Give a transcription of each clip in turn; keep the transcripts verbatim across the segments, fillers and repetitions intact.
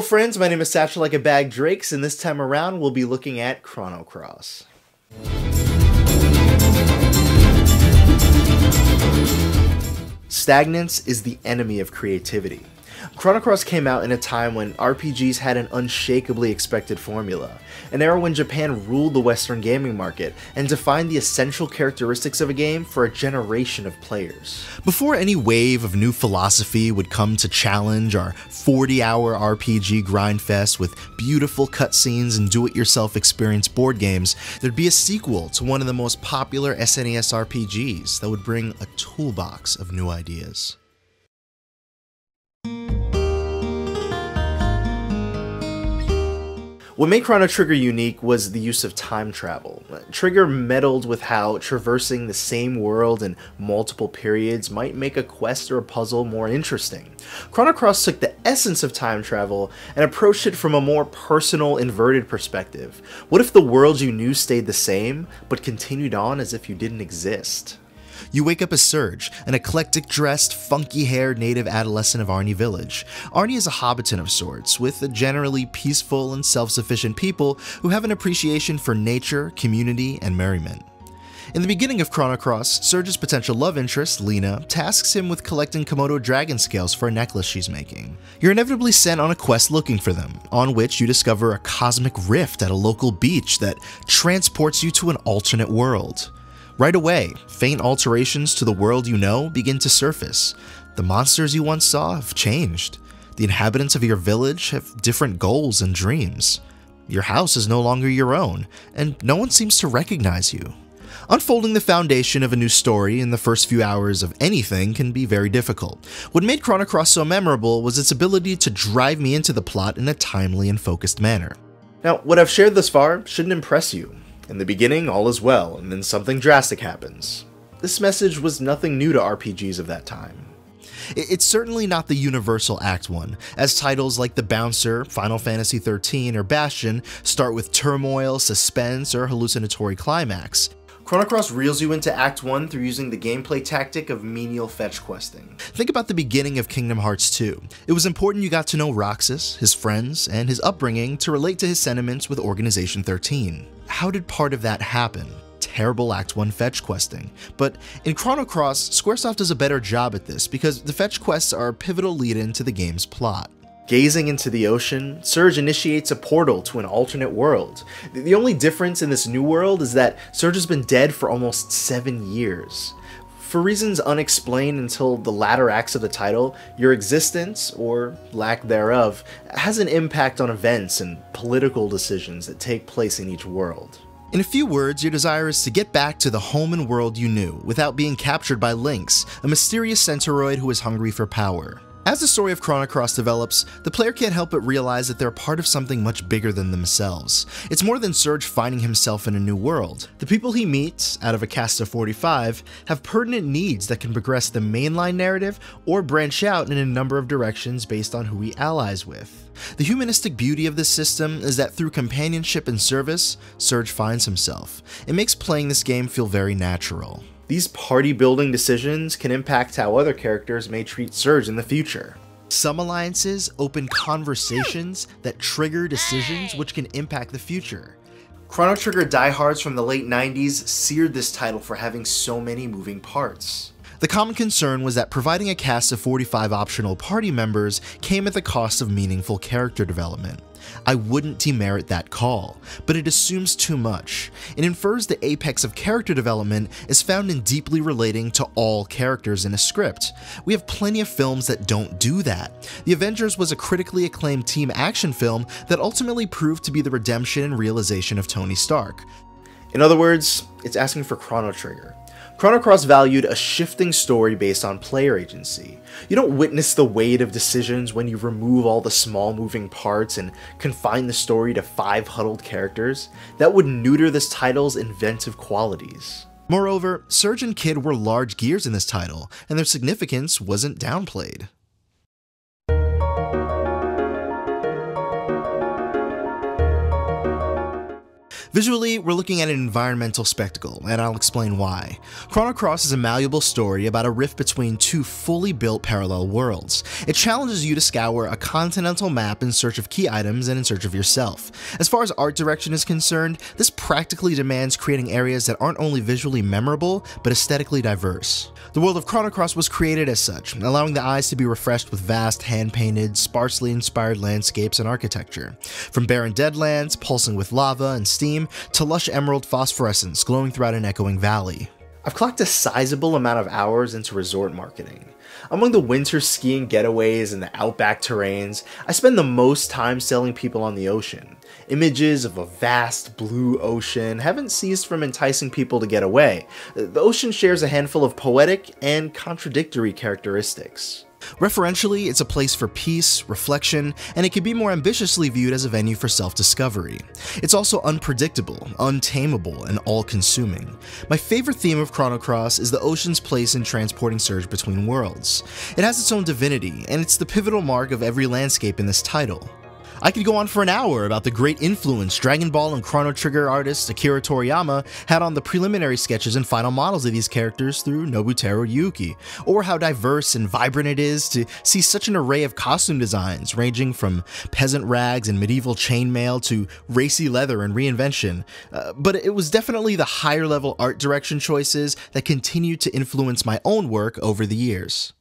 Hello friends, my name is Satchel Like a Bag Drakes, and this time around we'll be looking at Chrono Cross. Stagnance is the enemy of creativity. Chrono Cross came out in a time when R P Gs had an unshakably expected formula, an era when Japan ruled the Western gaming market and defined the essential characteristics of a game for a generation of players. Before any wave of new philosophy would come to challenge our forty hour R P G grindfest with beautiful cutscenes and do-it-yourself experience board games, there'd be a sequel to one of the most popular S N E S R P Gs that would bring a toolbox of new ideas. What made Chrono Trigger unique was the use of time travel. Trigger meddled with how traversing the same world in multiple periods might make a quest or a puzzle more interesting. Chrono Cross took the essence of time travel and approached it from a more personal, inverted perspective. What if the world you knew stayed the same, but continued on as if you didn't exist? You wake up as Serge, an eclectic-dressed, funky-haired native adolescent of Arnie Village. Arnie is a hobbiton of sorts, with a generally peaceful and self-sufficient people who have an appreciation for nature, community, and merriment. In the beginning of Chrono Cross, Serge's potential love interest, Lena, tasks him with collecting Komodo dragon scales for a necklace she's making. You're inevitably sent on a quest looking for them, on which you discover a cosmic rift at a local beach that transports you to an alternate world. Right away, faint alterations to the world you know begin to surface. The monsters you once saw have changed. The inhabitants of your village have different goals and dreams. Your house is no longer your own, and no one seems to recognize you. Unfolding the foundation of a new story in the first few hours of anything can be very difficult. What made Chrono Cross so memorable was its ability to drive me into the plot in a timely and focused manner. Now, what I've shared thus far shouldn't impress you. In the beginning, all is well, and then something drastic happens. This message was nothing new to R P Gs of that time. It's certainly not the universal Act one, as titles like The Bouncer, Final Fantasy thirteen, or Bastion start with turmoil, suspense, or hallucinatory climax. Chrono Cross reels you into Act one through using the gameplay tactic of menial fetch questing. Think about the beginning of Kingdom Hearts two. It was important you got to know Roxas, his friends, and his upbringing to relate to his sentiments with Organization thirteen. How did part of that happen? Terrible Act one fetch questing. But in Chrono Cross, Squaresoft does a better job at this because the fetch quests are a pivotal lead-in to the game's plot. Gazing into the ocean, Serge initiates a portal to an alternate world. The only difference in this new world is that Serge has been dead for almost seven years. For reasons unexplained until the latter acts of the title, your existence, or lack thereof, has an impact on events and political decisions that take place in each world. In a few words, your desire is to get back to the home and world you knew without being captured by Lynx, a mysterious centauroid who is hungry for power. As the story of Chrono Cross develops, the player can't help but realize that they're part of something much bigger than themselves. It's more than Serge finding himself in a new world. The people he meets, out of a cast of forty-five, have pertinent needs that can progress the mainline narrative or branch out in a number of directions based on who he allies with. The humanistic beauty of this system is that through companionship and service, Serge finds himself. It makes playing this game feel very natural. These party-building decisions can impact how other characters may treat Serge in the future. Some alliances open conversations that trigger decisions which can impact the future. Chrono Trigger diehards from the late nineties seared this title for having so many moving parts. The common concern was that providing a cast of forty-five optional party members came at the cost of meaningful character development. I wouldn't demerit that call, but it assumes too much. It infers the apex of character development is found in deeply relating to all characters in a script. We have plenty of films that don't do that. The Avengers was a critically acclaimed team action film that ultimately proved to be the redemption and realization of Tony Stark. In other words, it's asking for Chrono Trigger. Chrono Cross valued a shifting story based on player agency. You don't witness the weight of decisions when you remove all the small moving parts and confine the story to five huddled characters. That would neuter this title's inventive qualities. Moreover, Serge and Kid were large gears in this title, and their significance wasn't downplayed. Visually, we're looking at an environmental spectacle, and I'll explain why. Chrono Cross is a malleable story about a rift between two fully built parallel worlds. It challenges you to scour a continental map in search of key items and in search of yourself. As far as art direction is concerned, this practically demands creating areas that aren't only visually memorable, but aesthetically diverse. The world of Chrono Cross was created as such, allowing the eyes to be refreshed with vast, hand-painted, sparsely inspired landscapes and architecture. From barren deadlands, pulsing with lava and steam, to lush emerald phosphorescence glowing throughout an echoing valley. I've clocked a sizable amount of hours into resort marketing. Among the winter skiing getaways and the outback terrains, I spend the most time selling people on the ocean. Images of a vast blue ocean haven't ceased from enticing people to get away. The ocean shares a handful of poetic and contradictory characteristics. Referentially, it's a place for peace, reflection, and it can be more ambitiously viewed as a venue for self-discovery. It's also unpredictable, untamable, and all-consuming. My favorite theme of Chrono Cross is the ocean's place in transporting Serge between worlds. It has its own divinity, and it's the pivotal mark of every landscape in this title. I could go on for an hour about the great influence Dragon Ball and Chrono Trigger artist Akira Toriyama had on the preliminary sketches and final models of these characters through Nobuteru Yuki, or how diverse and vibrant it is to see such an array of costume designs ranging from peasant rags and medieval chainmail to racy leather and reinvention, uh, but it was definitely the higher level art direction choices that continued to influence my own work over the years.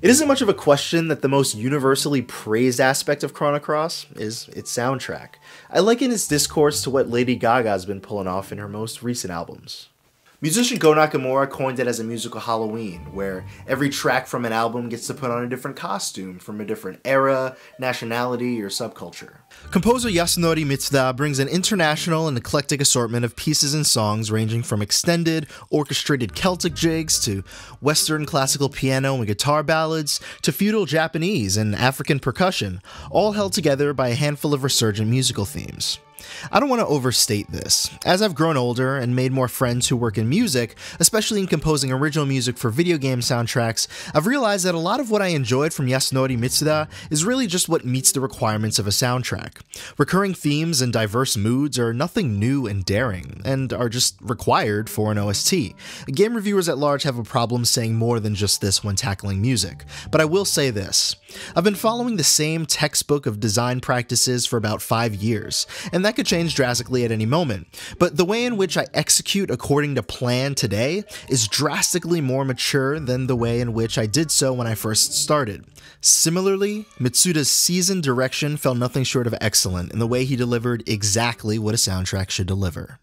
It isn't much of a question that the most universally praised aspect of Chrono Cross is its soundtrack. I liken its discourse to what Lady Gaga's been pulling off in her most recent albums. Musician Go Nakamura coined it as a musical Halloween, where every track from an album gets to put on a different costume from a different era, nationality, or subculture. Composer Yasunori Mitsuda brings an international and eclectic assortment of pieces and songs ranging from extended, orchestrated Celtic jigs to Western classical piano and guitar ballads to feudal Japanese and African percussion, all held together by a handful of resurgent musical themes. I don't want to overstate this. As I've grown older and made more friends who work in music, especially in composing original music for video game soundtracks, I've realized that a lot of what I enjoyed from Yasunori Mitsuda is really just what meets the requirements of a soundtrack. Recurring themes and diverse moods are nothing new and daring, and are just required for an O S T. Game reviewers at large have a problem saying more than just this when tackling music, but I will say this. I've been following the same textbook of design practices for about five years, and that could change drastically at any moment, but the way in which I execute according to plan today is drastically more mature than the way in which I did so when I first started. Similarly, Mitsuda's seasoned direction fell nothing short of excellent in the way he delivered exactly what a soundtrack should deliver.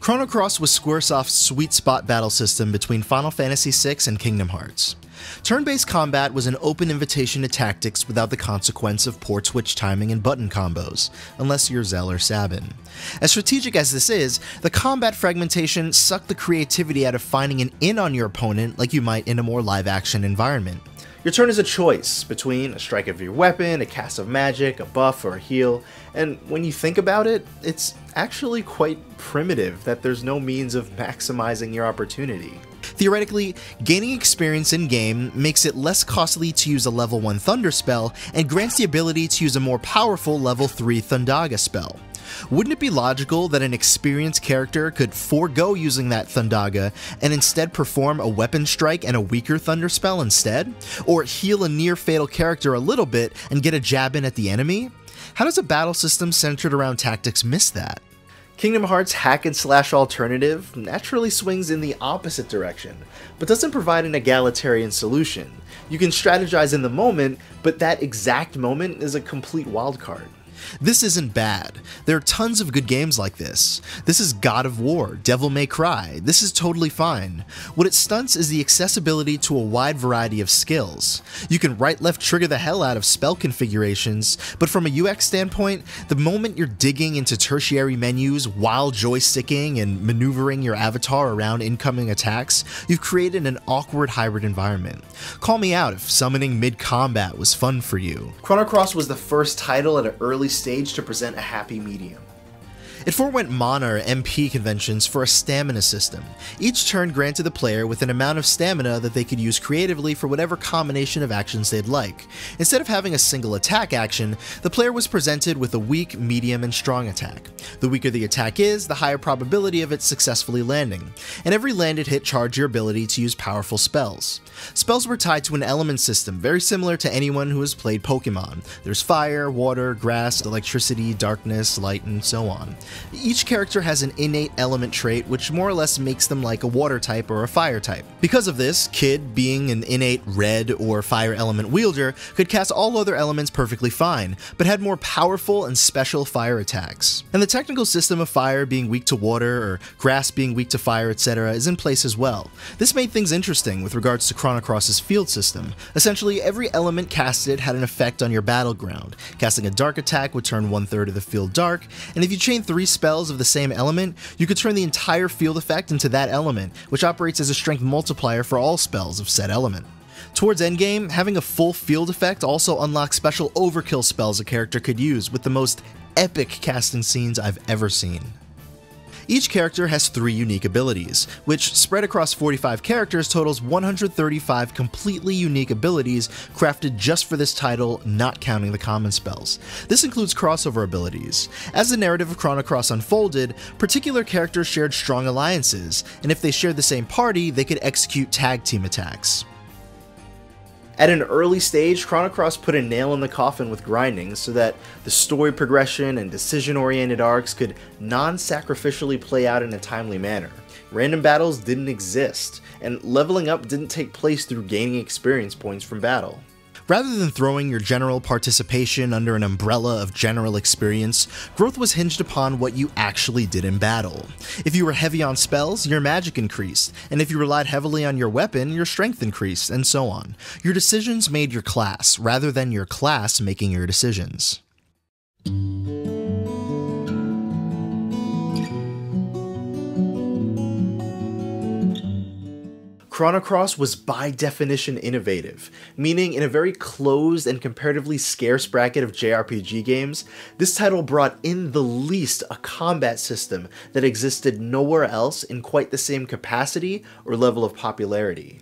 Chrono Cross was Squaresoft's sweet spot battle system between Final Fantasy six and Kingdom Hearts. Turn-based combat was an open invitation to tactics without the consequence of poor twitch timing and button combos, unless you're Zell or Sabin. As strategic as this is, the combat fragmentation sucked the creativity out of finding an in on your opponent like you might in a more live-action environment. Your turn is a choice between a strike of your weapon, a cast of magic, a buff, or a heal, and when you think about it, it's actually quite primitive that there's no means of maximizing your opportunity. Theoretically, gaining experience in-game makes it less costly to use a level one Thunder spell and grants the ability to use a more powerful level three Thundaga spell. Wouldn't it be logical that an experienced character could forego using that Thundaga and instead perform a weapon strike and a weaker Thunder spell instead? Or heal a near-fatal character a little bit and get a jab in at the enemy? How does a battle system centered around tactics miss that? Kingdom Hearts' hack-and-slash alternative naturally swings in the opposite direction, but doesn't provide an egalitarian solution. You can strategize in the moment, but that exact moment is a complete wildcard. This isn't bad. There are tons of good games like this. This is God of War, Devil May Cry. This is totally fine. What it stunts is the accessibility to a wide variety of skills. You can right-left trigger the hell out of spell configurations, but from a U X standpoint, the moment you're digging into tertiary menus while joysticking and maneuvering your avatar around incoming attacks, you've created an awkward hybrid environment. Call me out if summoning mid-combat was fun for you. Chrono Cross was the first title at an early stage to present a happy medium. It forewent mana or M P conventions for a stamina system. Each turn granted the player with an amount of stamina that they could use creatively for whatever combination of actions they'd like. Instead of having a single attack action, the player was presented with a weak, medium, and strong attack. The weaker the attack is, the higher probability of it successfully landing, and every landed hit charged your ability to use powerful spells. Spells were tied to an element system very similar to anyone who has played Pokemon. There's fire, water, grass, electricity, darkness, light, and so on. Each character has an innate element trait which more or less makes them like a water type or a fire type. Because of this, Kid, being an innate red or fire element wielder, could cast all other elements perfectly fine, but had more powerful and special fire attacks. And the technical system of fire being weak to water or grass being weak to fire, et cetera is in place as well. This made things interesting with regards to Chrono Cross's field system. Essentially, every element casted had an effect on your battleground. Casting a dark attack would turn one-third of the field dark, and if you chain three spells of the same element, you could turn the entire field effect into that element, which operates as a strength multiplier for all spells of said element. Towards endgame, having a full field effect also unlocks special overkill spells a character could use, with the most epic casting scenes I've ever seen. Each character has three unique abilities, which spread across forty-five characters totals one hundred thirty-five completely unique abilities crafted just for this title, not counting the common spells. This includes crossover abilities. As the narrative of Chrono Cross unfolded, particular characters shared strong alliances, and if they shared the same party, they could execute tag team attacks. At an early stage, Chrono Cross put a nail in the coffin with grinding so that the story progression and decision-oriented arcs could non-sacrificially play out in a timely manner. Random battles didn't exist, and leveling up didn't take place through gaining experience points from battle. Rather than throwing your general participation under an umbrella of general experience, growth was hinged upon what you actually did in battle. If you were heavy on spells, your magic increased, and if you relied heavily on your weapon, your strength increased, and so on. Your decisions made your class, rather than your class making your decisions. Chrono Cross was by definition innovative, meaning in a very closed and comparatively scarce bracket of J R P G games, this title brought in the least a combat system that existed nowhere else in quite the same capacity or level of popularity.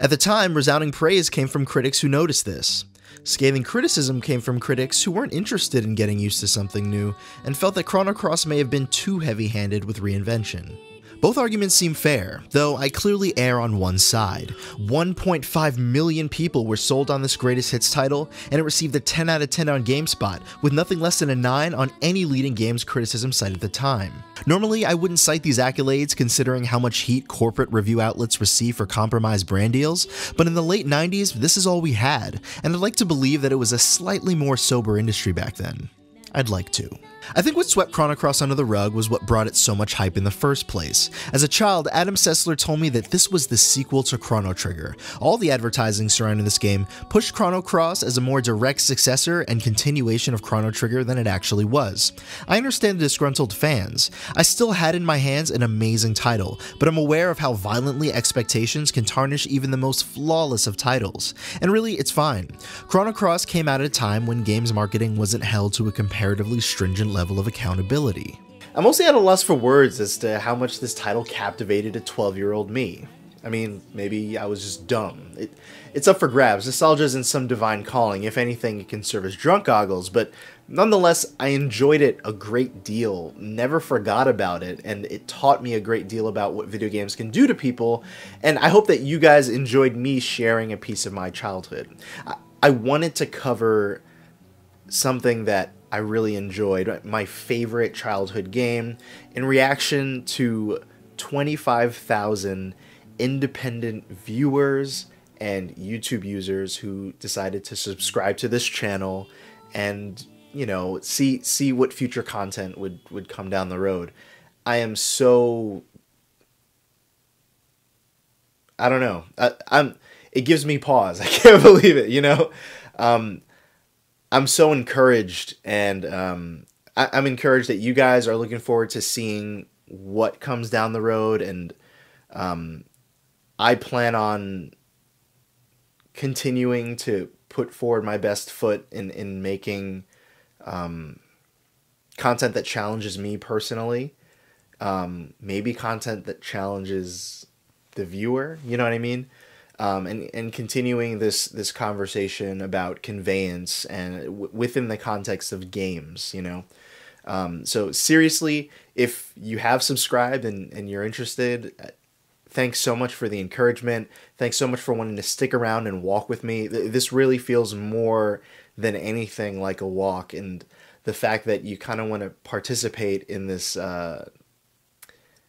At the time, resounding praise came from critics who noticed this. Scathing criticism came from critics who weren't interested in getting used to something new and felt that Chrono Cross may have been too heavy-handed with reinvention. Both arguments seem fair, though I clearly err on one side. one point five million people were sold on this greatest hits title, and it received a ten out of ten on GameSpot, with nothing less than a nine on any leading games criticism site at the time. Normally, I wouldn't cite these accolades considering how much heat corporate review outlets receive for compromised brand deals, but in the late nineties, this is all we had, and I'd like to believe that it was a slightly more sober industry back then. I'd like to. I think what swept Chrono Cross under the rug was what brought it so much hype in the first place. As a child, Adam Sessler told me that this was the sequel to Chrono Trigger. All the advertising surrounding this game pushed Chrono Cross as a more direct successor and continuation of Chrono Trigger than it actually was. I understand the disgruntled fans. I still had in my hands an amazing title, but I'm aware of how violently expectations can tarnish even the most flawless of titles. And really, it's fine. Chrono Cross came out at a time when games marketing wasn't held to a comparatively stringent level. level of accountability. I'm mostly at a loss for words as to how much this title captivated a twelve-year-old me. I mean, maybe I was just dumb. It, it's up for grabs. Nostalgia isn't some divine calling. If anything, it can serve as drunk goggles, but nonetheless, I enjoyed it a great deal, never forgot about it, and it taught me a great deal about what video games can do to people, and I hope that you guys enjoyed me sharing a piece of my childhood. I, I wanted to cover something that I really enjoyed, my favorite childhood game, in reaction to twenty-five thousand independent viewers and YouTube users who decided to subscribe to this channel and, you know, see see what future content would, would come down the road. I am so... I don't know. I, I'm. It gives me pause. I can't believe it, you know? Um... I'm so encouraged, and um, I I'm encouraged that you guys are looking forward to seeing what comes down the road, and um, I plan on continuing to put forward my best foot in, in making um, content that challenges me personally, um, maybe content that challenges the viewer, you know what I mean? Um, and, and continuing this, this conversation about conveyance and w within the context of games, you know? Um, so seriously, if you have subscribed and, and you're interested, thanks so much for the encouragement. Thanks so much for wanting to stick around and walk with me. This really feels more than anything like a walk, and the fact that you kind of want to participate in this, uh,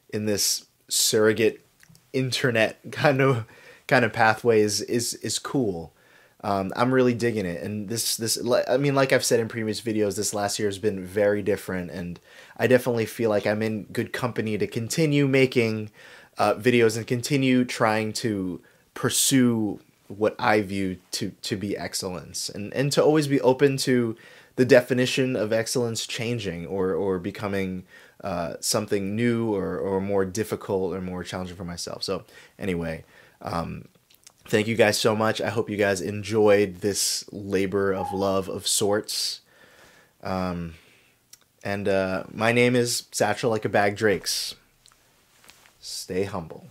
in this surrogate internet kind of kind of pathways is, is cool. Um, I'm really digging it. And this, this, I mean, like I've said in previous videos, this last year has been very different, and I definitely feel like I'm in good company to continue making uh, videos and continue trying to pursue what I view to, to be excellence, and, and to always be open to the definition of excellence changing or, or becoming uh, something new or, or more difficult or more challenging for myself. So anyway, um, thank you guys so much. I hope you guys enjoyed this labor of love of sorts. Um, and uh, my name is Satchel Like a Bag Drakes. Stay humble.